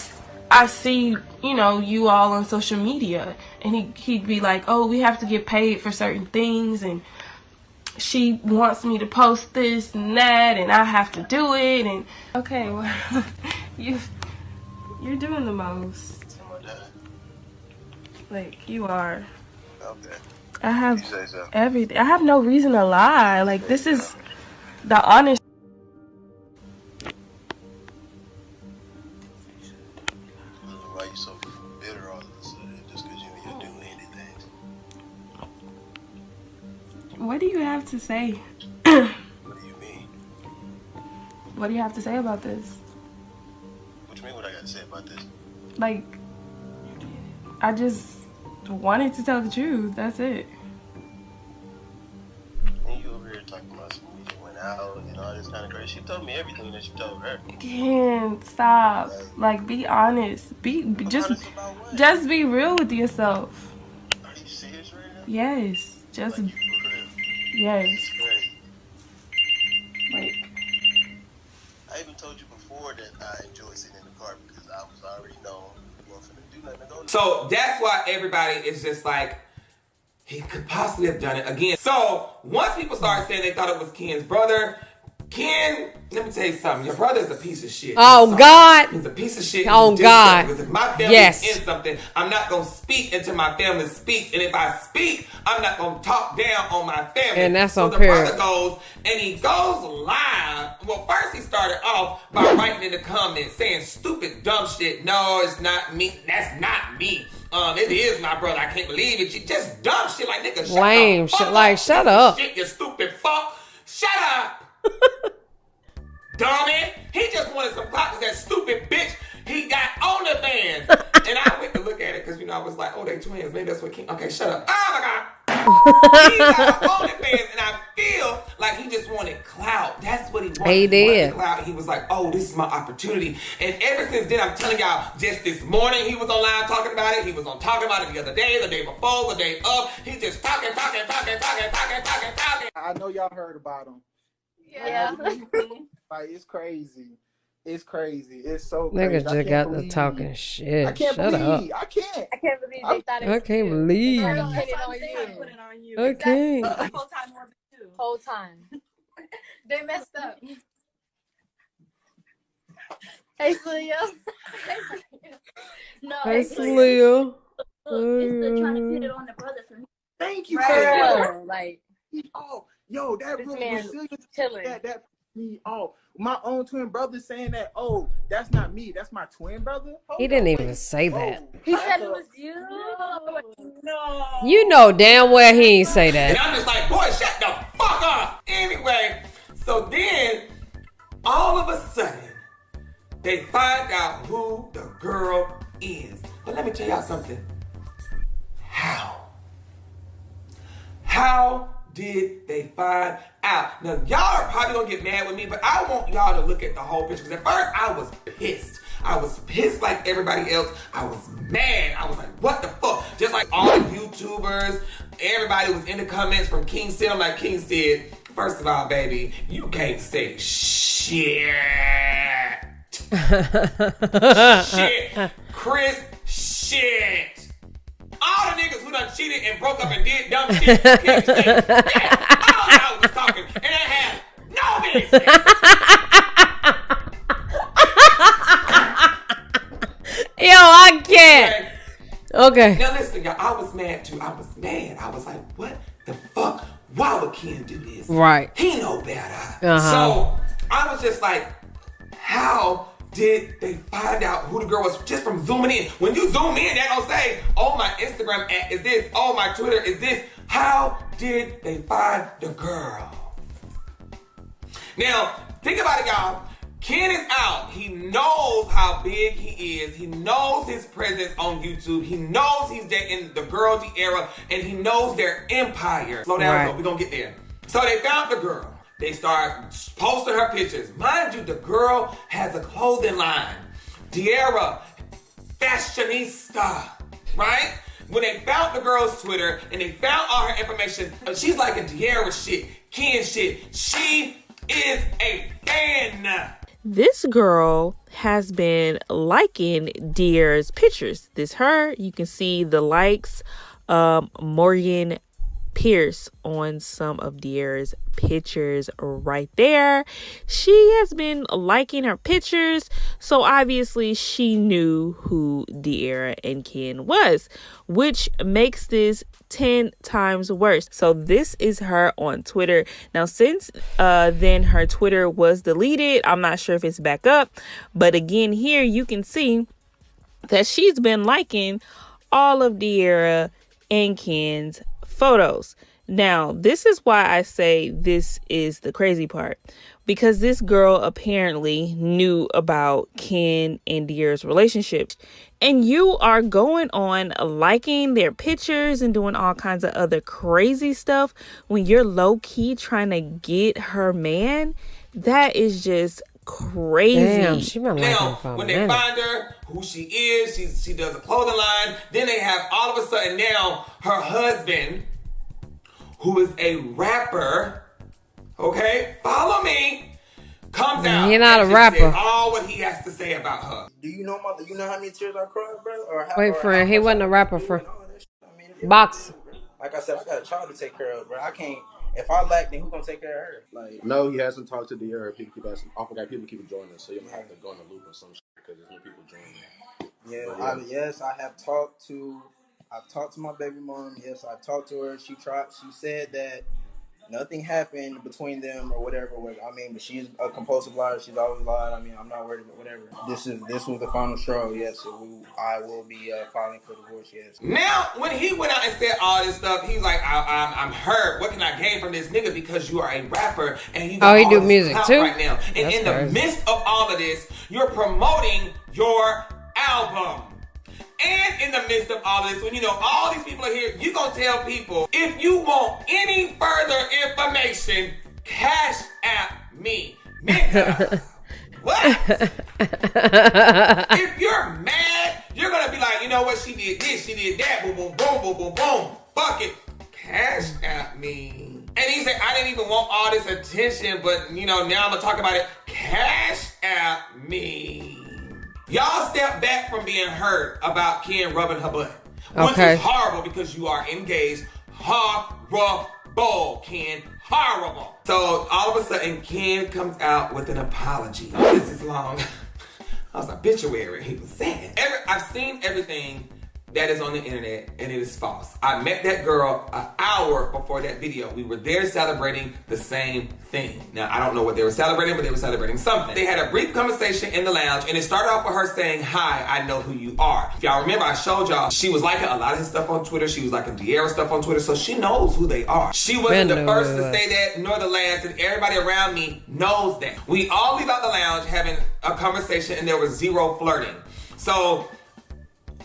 I see, you know, you all on social media, and he, he'd be like, oh, we have to get paid for certain things, and she wants me to post this and that, and I have to do it, and... Okay, well, you, you're doing the most. Like, you are. Okay. I have so. everything. I have no reason to lie. Like, this is the honest. Why you so bitter all of a sudden just because you do anything? What do you have to say? What do you mean? What do you have to say about this? What do you mean what I got to say about this? Like, I just... wanted to tell the truth. That's it. And you over here talking about some we went out and all this kind of crazy. She told me everything that you told her. Can't stop. Like, be honest. Be, be just, honest about what? Just be real with yourself. Are you serious right now? Yes. Just. Like, yes. Like. I even told you before that I enjoy sitting in the car because I was already known. So that's why everybody is just like, he could possibly have done it again. So once people started saying they thought it was Ken's brother, Ken, let me tell you something. Your brother is a piece of shit. Oh, God. He's a piece of shit. Oh, God. Because if my family's yes. in something, I'm not going to speak until my family speaks. And if I speak, I'm not going to talk down on my family. And that's so on the period. Brother goes, and he goes live. Well, first he started off by writing in the comments saying stupid, dumb shit. No, it's not me. That's not me. Um, it is my brother. I can't believe it. You just dumb shit. Like, nigga, shut Lame. up. Shit, fuck like, up. shut up. Shit, you stupid fuck. Shut up. Dummy, he just wanted some pop because that stupid bitch he got on the fans. And I went to look at it because you know I was like, oh, they twins, maybe that's what King. Okay, shut up. Oh my God. He got on the fans, and I feel like he just wanted clout. That's what he wanted. He did. He wanted clout. He was like, oh, this is my opportunity. And ever since then, I'm telling y'all, just this morning he was on live talking about it. He was on talking about it the other day, the day before, the day of. He just talking, talking, talking, talking, talking, talking, talking. I know y'all heard about him. Yeah. Like, it's crazy. It's crazy. It's so crazy. Niggas just got the talking shit. I can't Shut believe. Up. I can't. I can't believe they thought it was I can't you. believe. I don't put it on you. Put it on you. Okay. Exactly. The whole time. Too. Whole time. They messed up. Hey, Leo. No. Hey, Leo. It's trying to put it on the brother for me. Thank you, girl. Like, oh, yo, that this really was silly. That that. Me off. My own twin brother saying that, oh, that's not me, that's my twin brother. Hold he didn't on. even say that. Oh, he said it was you. No. You know damn well he ain't say that. And I'm just like, boy, shut the fuck up. Anyway, so then all of a sudden, they find out who the girl is. But let me tell y'all something. How? How did they find out? Now, y'all are probably going to get mad with me, but I want y'all to look at the whole picture. Because at first, I was pissed. I was pissed like everybody else. I was mad. I was like, what the fuck? Just like all the YouTubers, everybody was in the comments from King said. I'm like, King said, first of all, baby, you can't say shit. Shit. Chris, shit. All the niggas who done cheated and broke up and did dumb shit can't say shit. All I was talking, and I had no business. Yo, I can't. Okay. Now listen, y'all, I was mad too. I was mad. I was like, what the fuck? Why would Ken do this? Right. He know better. Uh-huh. So I was just like, how did they find out who the girl was just from zooming in? When you zoom in, they don't say, oh, my Instagram ad is this. Oh, my Twitter is this. How did they find the girl? Now, think about it, y'all. Ken is out. He knows how big he is. He knows his presence on YouTube. He knows he's in the girl De'Arra, and he knows their empire. Slow down, right. We're going to get there. So they found the girl. They start posting her pictures. Mind you, the girl has a clothing line. De'Arra, fashionista, right? When they found the girl's Twitter and they found all her information, she's like a De'Arra shit, Ken shit. She is a fan. This girl has been liking De'Arra's pictures. This her. You can see the likes. Um, Morgan Pierce on some of De'Arra's pictures right there. She has been liking her pictures. So obviously she knew who De'Arra and Ken was, which makes this ten times worse. So this is her on Twitter. Now, since uh, then her Twitter was deleted. I'm not sure if it's back up, but again, here you can see that she's been liking all of De'Arra and Ken's photos. Now, this is why I say this is the crazy part, because this girl apparently knew about Ken and De'Arra's relationship. And you are going on liking their pictures and doing all kinds of other crazy stuff when you're low key trying to get her man. That is just crazy. Damn, she been now, when they find her, who she is, she, she does a clothing line. Then they have all of a sudden now her husband, who is a rapper, okay? Follow me. Comes out. You're not a rapper. All what he has to say about her. Do you know, mother? You know how many tears I cried, bro? Or how, Wait, or friend. How he wasn't a rapper, friend. I mean, Boxer. Like I said, I got a child to take care of, bro. I can't. If I lack, then who gonna take care of her? Like, no, he hasn't talked to De'Arra. People keep asking. I forgot people keep joining us, so you might have to go in the loop or some shit because there's new people joining. Yeah, yeah. I, yes, I have talked to. I've talked to my baby mom. Yes, I talked to her. She tried. She said that nothing happened between them or whatever. I mean, but she's a compulsive liar. She's always lied. I mean, I'm not worried about whatever. This is this was the final straw. Yes, so we, I will be uh, filing for divorce. Yes. Now, when he went out and said all this stuff, he's like, I, I'm, I'm hurt. What can I gain from this nigga? Because you are a rapper and you oh, he do music too right now. And That's in crazy. the midst of all of this, you're promoting your album. And in the midst of all this, when you know all these people are here, you're going to tell people, if you want any further information, cash app me. Nigga. What? If you're mad, you're going to be like, you know what? She did this, she did that. Boom, boom, boom, boom, boom, boom. Fuck it. Cash app me. And he said, I didn't even want all this attention, but, you know, now I'm going to talk about it. Cash app me. Y'all step back from being hurt about Ken rubbing her butt. Which okay. is horrible because you are engaged. Horrible, Ken. Horrible. So all of a sudden, Ken comes out with an apology. This is long. I was like, obituary. He was sad. Every, I've seen everything that is on the internet, and it is false. I met that girl an hour before that video. We were there celebrating the same thing. Now, I don't know what they were celebrating, but they were celebrating something. They had a brief conversation in the lounge, and it started off with her saying, hi, I know who you are. If y'all remember, I showed y'all, she was liking a lot of his stuff on Twitter. She was liking De'Arra stuff on Twitter, so she knows who they are. She wasn't the first to say that, nor the last, and everybody around me knows that. We all leave out the lounge having a conversation, and there was zero flirting. So,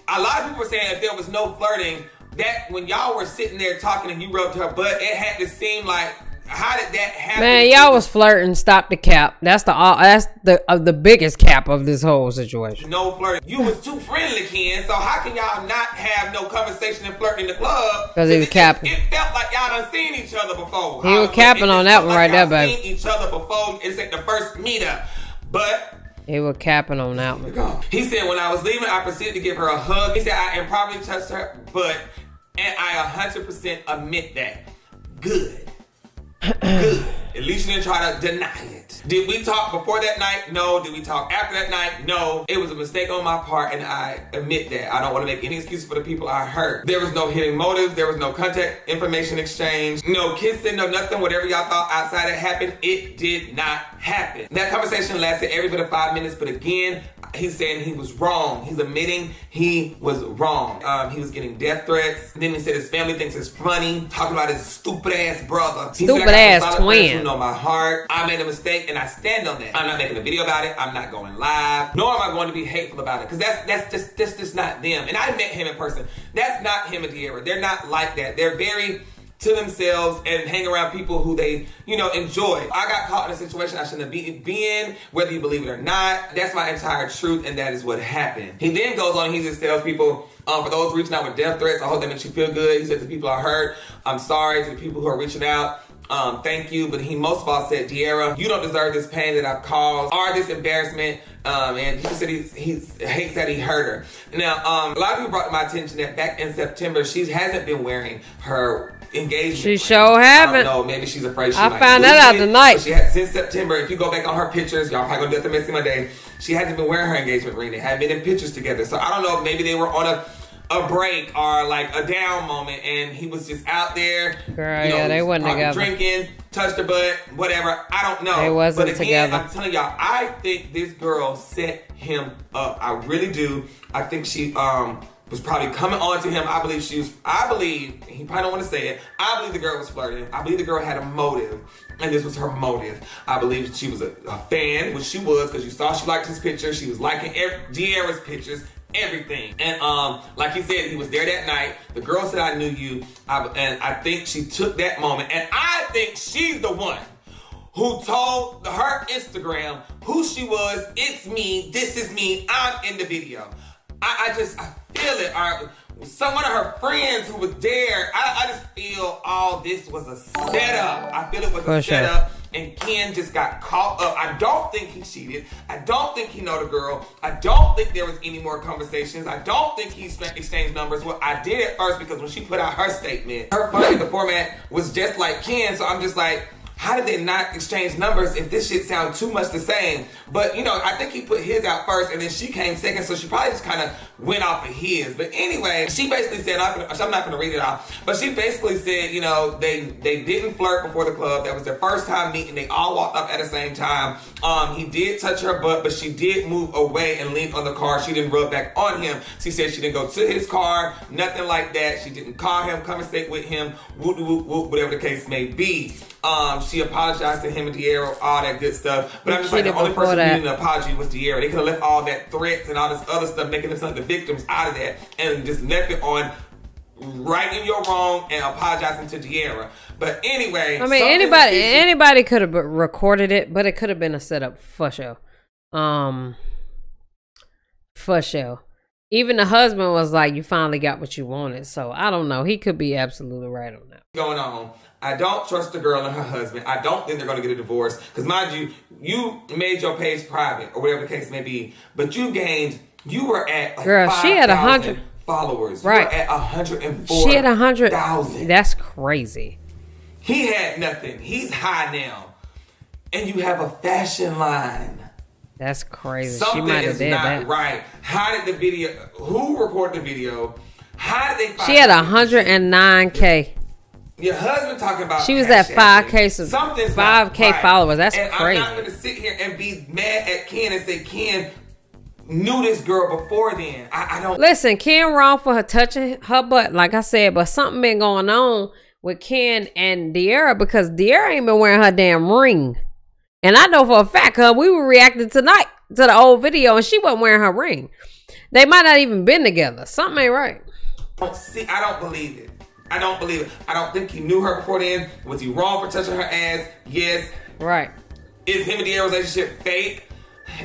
a lot of people were saying if there was no flirting, that when y'all were sitting there talking and you rubbed her butt, it had to seem like, how did that happen? Man, y'all was flirting. Stop the cap. That's the all. That's the uh, the biggest cap of this whole situation. No flirting. You was too friendly, Ken. So how can y'all not have no conversation and flirting in the club? Because he was capping. It, it felt like y'all done seen each other before. He was capping on that one right there, baby. Seen each other before. It's at the first meetup, but. They were capping on that one. He said, when I was leaving, I proceeded to give her a hug. He said, I and probably touched her butt, and I one hundred percent admit that. Good. Good. At least you didn't try to deny it. Did we talk before that night? No. Did we talk after that night? No. It was a mistake on my part, and I admit that. I don't want to make any excuses for the people I hurt. There was no hidden motives. There was no contact information exchange. No kissing, no nothing. Whatever y'all thought outside it happened, it did not happen. That conversation lasted every bit of five minutes, but again, he's saying he was wrong. He's admitting he was wrong. Um, he was getting death threats. Then he said his family thinks it's funny. Talking about his stupid ass brother. Stupid ass twin. You know my heart. I made a mistake and I stand on that. I'm not making a video about it. I'm not going live. Nor am I going to be hateful about it. Because that's that's just that's just not them. And I met him in person. That's not him and De'Arra. They're not like that. They're very to themselves and hang around people who they, you know, enjoy. I got caught in a situation I shouldn't have been in, whether you believe it or not. That's my entire truth, and that is what happened. He then goes on, he just tells people, um, for those reaching out with death threats, I hope that makes you feel good. He said to the people I hurt, I'm sorry. To the people who are reaching out, um, thank you. But he most of all said, De'Arra, you don't deserve this pain that I've caused or this embarrassment. Um, and he said he, he hates that he hurt her. Now, um, a lot of people brought to my attention that back in September, she hasn't been wearing her engagement. She sure haven't. I don't know, maybe she's afraid she I might found that out it. Tonight. She had, since September, if you go back on her pictures, y'all probably gonna do that Monday, she hasn't been wearing her engagement ring. They haven't been in pictures together. So I don't know if maybe they were on a a break or like a down moment and he was just out there. Girl, you know, yeah, they wasn't together. Drinking, touched her butt, whatever. I don't know. They wasn't but again, together. I'm telling y'all, I think this girl set him up. I really do. I think she um was probably coming on to him. I believe she was, I believe, he probably don't want to say it, I believe the girl was flirting. I believe the girl had a motive, and this was her motive. I believe she was a, a fan, which she was, because you saw she liked his picture. She was liking De'Arra's pictures, everything. And um, like he said, he was there that night. The girl said, I knew you, I, and I think she took that moment, and I think she's the one who told her Instagram who she was. It's me, this is me, I'm in the video. I, I just, I feel it. Or someone of her friends who was there, I, I just feel all this was a setup. I feel it was For a sure. setup. And Ken just got caught up. I don't think he cheated. I don't think he know the girl. I don't think there was any more conversations. I don't think he exchanged numbers. Well, I did at first because when she put out her statement, her funny, the format was just like Ken. So I'm just like, how did they not exchange numbers if this shit sound too much the same? But, you know, I think he put his out first, and then she came second, so she probably just kind of went off of his. But anyway, she basically said, I'm not going to read it off, but she basically said, you know, they, they didn't flirt before the club. That was their first time meeting. They all walked up at the same time. Um, he did touch her butt, but she did move away and lean on the car. She didn't rub back on him. She said she didn't go to his car, nothing like that. She didn't call him, conversate with him, whoop, whoop, whoop, whatever the case may be. Um, she apologized to him and De'Arra, all that good stuff. But I'm just like, the only person who needed an apology was De'Arra. They could have left all that threats and all this other stuff, making them the victims out of that, and just left it on righting your wrong and apologizing to De'Arra. But anyway, I mean, anybody anybody could have recorded it, but it could have been a setup for sure. Um, for sure. Even the husband was like, you finally got what you wanted. So I don't know. He could be absolutely right on that. Going on. I don't trust the girl and her husband. I don't think they're going to get a divorce. Because mind you, you made your page private or whatever the case may be. But you gained, you were at like girl, she had one hundred followers. Right. You were at one hundred four thousand. She had one hundred thousand. That's crazy. He had nothing. He's high now. And you have a fashion line. That's crazy. Something she might have is did not that. Right. How did the video, who recorded the video? How did they find She had one hundred nine K. Your husband talking about she was at five K, so five K right. followers. That's and crazy. I'm not going to sit here and be mad at Ken and say Ken knew this girl before then. I, I don't listen. Ken wrong for her touching her butt, like I said, but something been going on with Ken and De'Arra because De'Arra ain't been wearing her damn ring. And I know for a fact, huh? We were reacting tonight to the old video, and she wasn't wearing her ring. They might not even been together. Something ain't right. I don't see. I don't believe it. I don't believe it. I don't think he knew her before then. Was he wrong for touching her ass? Yes. Right. Is him and De'Arra's relationship fake?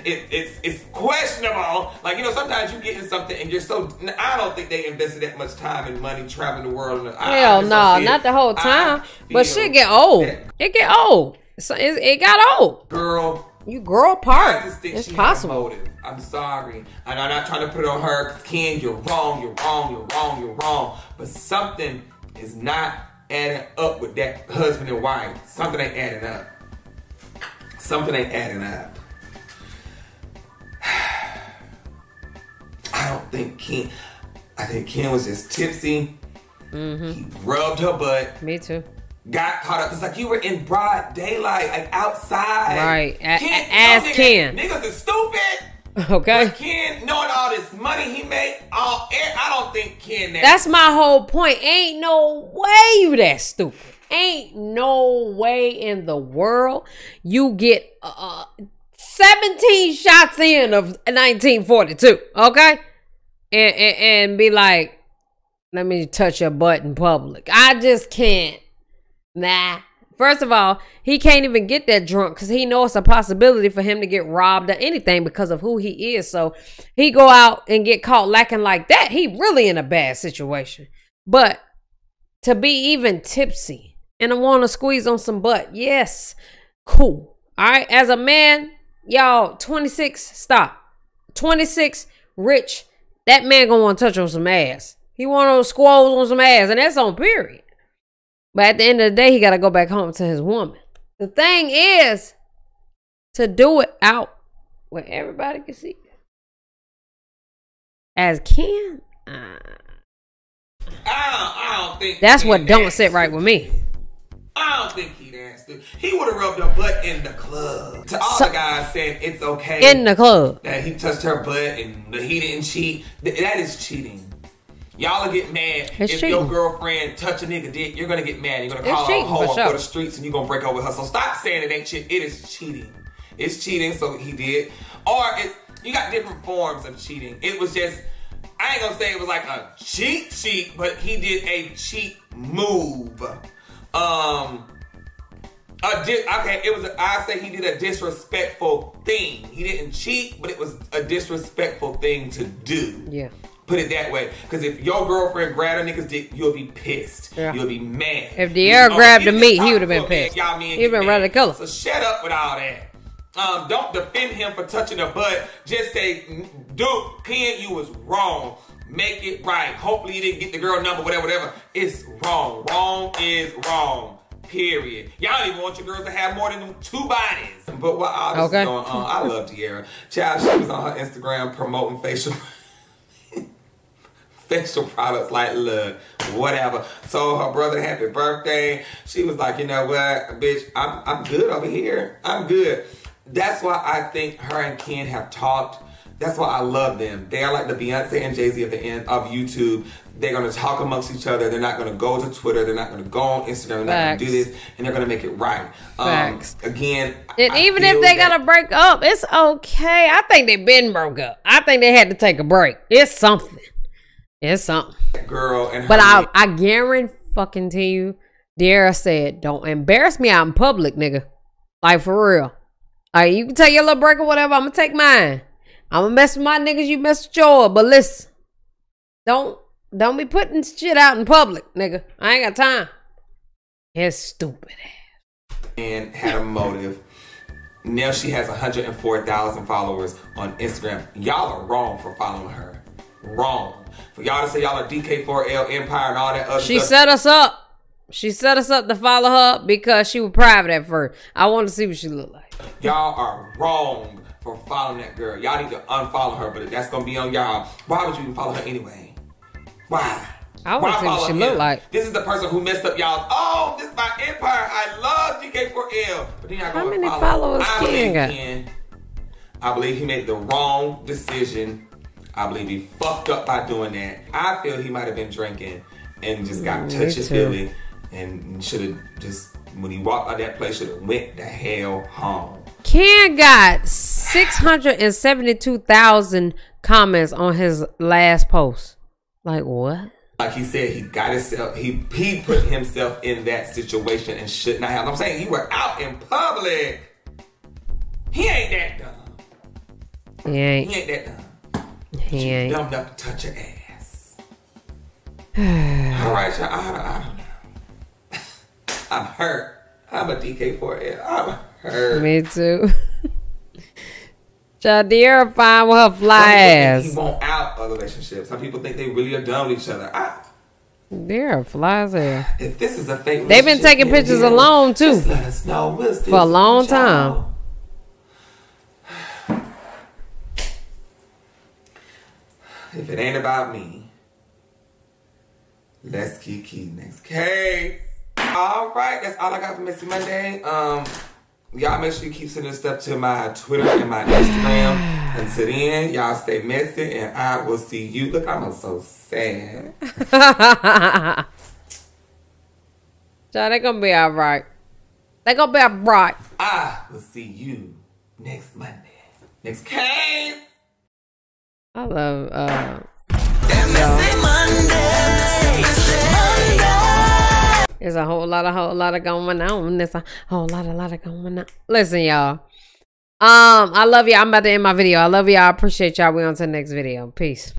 It, it's it's questionable. Like, you know, sometimes you get in something and you're so... I don't think they invested that much time and money traveling the world. And I, Hell I no, not the whole time. But shit get old. It get old. So it, it got old. Girl... You girl part. It's possible. I'm sorry. And I'm not trying to put it on her. Ken, you're wrong. You're wrong. You're wrong. You're wrong. But something is not adding up with that husband and wife. Something ain't adding up. Something ain't adding up. I don't think Ken. I think Ken was just tipsy. Mm-hmm. He rubbed her butt. Me too. Got caught up. It's like you were in broad daylight, like outside. Right. Ken, Ask no, niggas, Ken. Niggas is stupid. Okay. But Ken, knowing all this money he made, all I don't think Ken. That That's my whole point. Ain't no way you that stupid. Ain't no way in the world you get uh, seventeen shots in of nineteen forty-two. Okay. And, and and be like, let me touch your butt in public. I just can't. Nah. First of all, he can't even get that drunk because he knows it's a possibility for him to get robbed or anything because of who he is. So he go out and get caught lacking like that. He really in a bad situation. But to be even tipsy and to want to squeeze on some butt, yes, cool. All right, as a man, y'all, twenty-six, stop. twenty-six, rich, that man gonna want to touch on some ass. He want to squoze on some ass, and that's on period. But at the end of the day, he got to go back home to his woman. The thing is to do it out where everybody can see. As Ken, uh, I, don't, I don't think that's what don't sit right with me. I don't think he danced. He would have rubbed her butt in the club. To all so, the guys saying it's okay in the club that he touched her butt and he didn't cheat. That is cheating. Y'all get mad it's if cheating. Your girlfriend touch a nigga dick. You're gonna get mad. You're gonna call her a hoe up for the streets, and you're gonna break up with her. So stop saying it ain't shit. It is cheating. It's cheating. So he did, or it's you got different forms of cheating. It was just I ain't gonna say it was like a cheat cheat, but he did a cheat move. Um, a di okay, it was a, I say he did a disrespectful thing. He didn't cheat, but it was a disrespectful thing to do. Yeah. Put it that way, because if your girlfriend grabbed a nigga's dick, you'll be pissed. Yeah. You'll be mad. If De'Arra oh, grabbed the meat, he would have been pissed. Y'all mean he'd been ready to kill her. So shut up with all that. Um, don't defend him for touching her butt. Just say, dude, Ken, you was wrong. Make it right. Hopefully you didn't get the girl number, whatever, whatever. It's wrong. Wrong is wrong. Period. Y'all don't even want your girls to have more than two bodies. But while all this okay. is going on, I love De'Arra. Child, she was on her Instagram promoting facial. Facial products, like, look, whatever. So her brother, happy birthday. She was like, you know what, bitch, I'm, I'm good over here. I'm good. That's why I think her and Ken have talked. That's why I love them. They are like the Beyonce and Jay-Z at the end of YouTube. They're going to talk amongst each other. They're not going to go to Twitter. They're not going to go on Instagram. They're Facts. Not going to do this. And they're going to make it right. Facts. Um, again, and I, even I if they got to break up, it's okay. I think they've been broke up. I think they had to take a break. It's something. It's something. Girl and her but I, I guarantee fucking to you, De'Arra said, don't embarrass me out in public, nigga. Like, for real. Like, you can take your little break or whatever. I'm going to take mine. I'm going to mess with my niggas. You mess with yours. But listen, don't, don't be putting shit out in public, nigga. I ain't got time. It's stupid ass. And had a motive. Now she has one hundred four thousand followers on Instagram. Y'all are wrong for following her. Wrong. For y'all to say y'all are D K four L Empire and all that other she stuff. She set us up. She set us up to follow her because she was private at first. I want to see what she looked like. Y'all are wrong for following that girl. Y'all need to unfollow her, but that's going to be on y'all. Why would you even follow her anyway? Why? I want to see what she look like. This is the person who messed up y'all. Oh, this is my empire. I love D K four L. But then y'all go and follow. How many followers Ken got? Ken, I believe he made the wrong decision. I believe he fucked up by doing that. I feel he might have been drinking and just got touchy feely and should have just, when he walked out that place, should have went the hell home. Ken got six hundred seventy-two thousand comments on his last post. Like what? Like he said, he got himself, he, he put himself in that situation and should not have. I'm saying, you were out in public. He ain't that dumb. He ain't, he ain't that dumb. He ain't. You dumb enough to touch your ass. All right, y'all. I, I don't know. I'm hurt. I'm a D K four L. I'm hurt. Me too. De'Arra fine with her fly ass. He won't out of relationships. Some people think they really are done with each other. I, De'Arra flies there. If this is a fake, they've been taking pictures De'Arra, alone too. Just let us know. We'll for a long time. If it ain't about me, let's keep key next case. All right, that's all I got for Messy Monday. Um. Y'all make sure you keep sending stuff to my Twitter and my Instagram. Until then, y'all stay messy and I will see you. Look, I'm so sad. Y'all, they're gonna be all right. They're gonna be all right. I will see you next Monday. Next case. I love, uh... There's a whole lot of whole lot of going on. There's a whole lot of lot of going on. Listen, y'all. Um, I love y'all. I'm about to end my video. I love y'all. I appreciate y'all. We on to the next video. Peace.